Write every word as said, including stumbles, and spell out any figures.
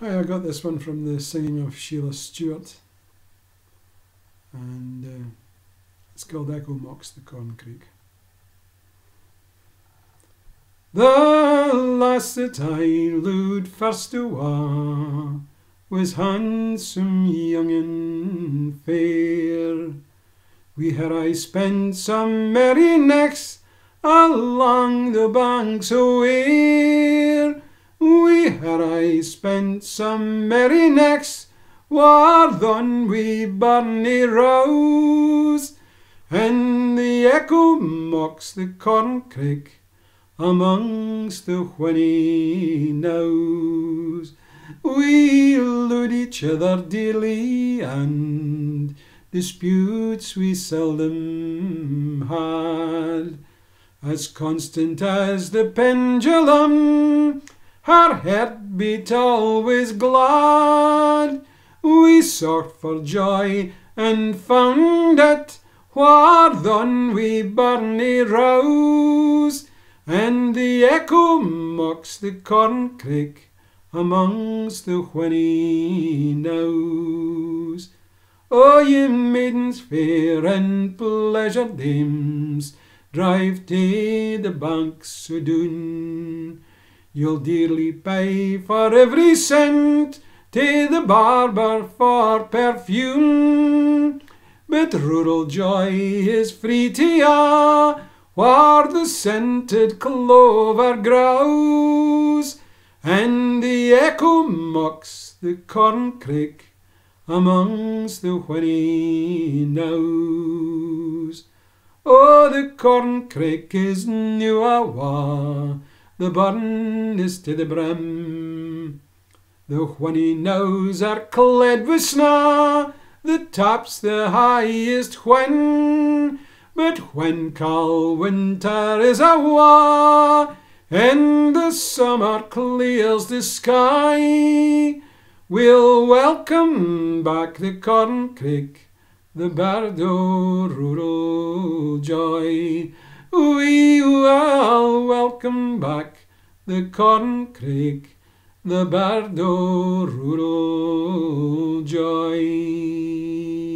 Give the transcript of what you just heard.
Hi, I got this one from the singing of Sheila Stewart, and uh, it's called Echo Mocks the Corncrake. The lass that I lued first awa was handsome, young and fair. Wi her I spent some merry necks along the banks o' Ayr. Wi her I spent some merry necks, war done wi Barney Rouse, and the echo mocks the corncrake amongst the whinny nows. We lued each other dearly, and disputes we seldom had. As constant as the pendulum, her heart beat always glad. We sought for joy and found it, whar done wi Barney Rouse, and the echo mocks the corncrake amongst the whinny nows. O ye maidens fair and pleasure dames, drive tae the banks o' Doon. You'll dearly pay for every cent tae the barber for perfume, but rural joy is free to ya whar the scented clover grows, and the echo mocks the corncrake amongst the whinny nows. Oh, the corncrake is new awa, the burn is to the brim. The whinny nows are clad with snaw that taps the highest whin, but when call winter is awa and the summer clears the sky, we'll welcome back the corncrake, the bird o' rural joy. We will welcome back the corncrake, the bird o' rural joy.